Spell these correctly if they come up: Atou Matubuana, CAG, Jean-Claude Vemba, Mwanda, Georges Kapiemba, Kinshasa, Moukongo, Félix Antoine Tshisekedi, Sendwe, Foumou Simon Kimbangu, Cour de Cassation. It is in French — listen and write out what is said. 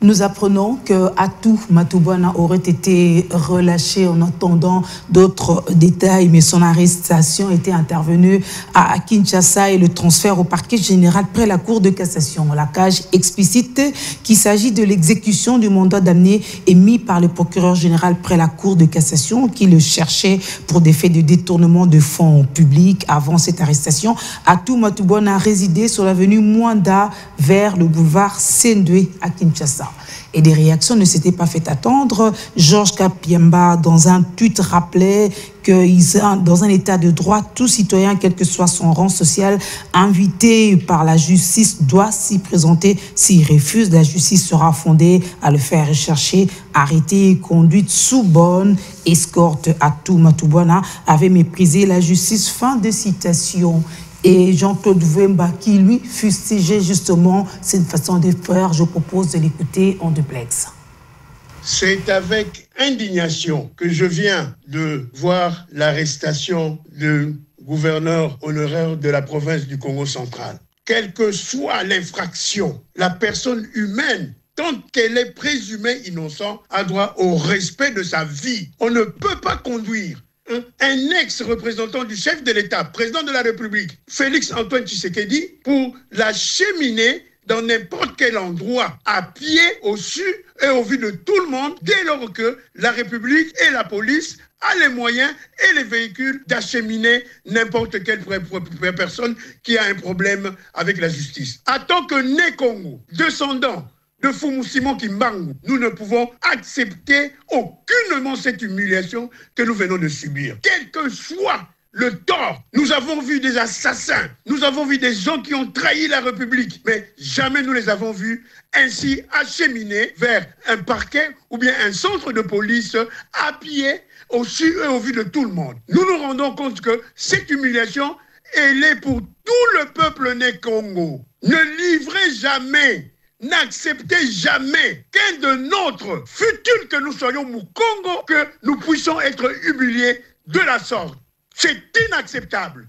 Nous apprenons que Atou Matubuana aurait été relâché en attendant d'autres détails, mais son arrestation était intervenue à Kinshasa et le transfert au parquet général près la Cour de Cassation. La CAG explicite qu'il s'agit de l'exécution du mandat d'amener émis par le procureur général près la Cour de Cassation qui le cherchait pour des faits de détournement de fonds publics. Avant cette arrestation, Atou Matubuana résidait sur l'avenue Mwanda vers le boulevard Sendwe à Kinshasa. Et des réactions ne s'étaient pas fait attendre. Georges Kapiemba, dans un tweet, rappelait que dans un état de droit, tout citoyen, quel que soit son rang social, invité par la justice, doit s'y présenter. S'il refuse, la justice sera fondée à le faire rechercher, arrêter et conduite sous bonne escorte. Atou Matubuana avait méprisé la justice. Fin de citation. Et Jean-Claude Vemba, qui lui fustigeait justement cette façon de faire, je propose de l'écouter en duplex. C'est avec indignation que je viens de voir l'arrestation du gouverneur honoraire de la province du Congo central. Quelle que soit l'infraction, la personne humaine, tant qu'elle est présumée innocente, a droit au respect de sa vie. On ne peut pas conduire un ex-représentant du chef de l'État, président de la République, Félix Antoine Tshisekedi, pour l'acheminer dans n'importe quel endroit, à pied, au su et au vu de tout le monde, dès lors que la République et la police ont les moyens et les véhicules d'acheminer n'importe quelle personne qui a un problème avec la justice. En tant que né Congo, descendant de Foumou Simon Kimbangu, nous ne pouvons accepter aucunement cette humiliation que nous venons de subir. Quel que soit le tort, nous avons vu des assassins, nous avons vu des gens qui ont trahi la République, mais jamais nous les avons vus ainsi acheminés vers un parquet ou bien un centre de police à pied au su et au vu de tout le monde. Nous nous rendons compte que cette humiliation, elle est pour tout le peuple né Congo. Ne livrez jamais, n'acceptez jamais qu'un de nôtres, futurs que nous soyons Moukongo, que nous puissions être humiliés de la sorte. C'est inacceptable.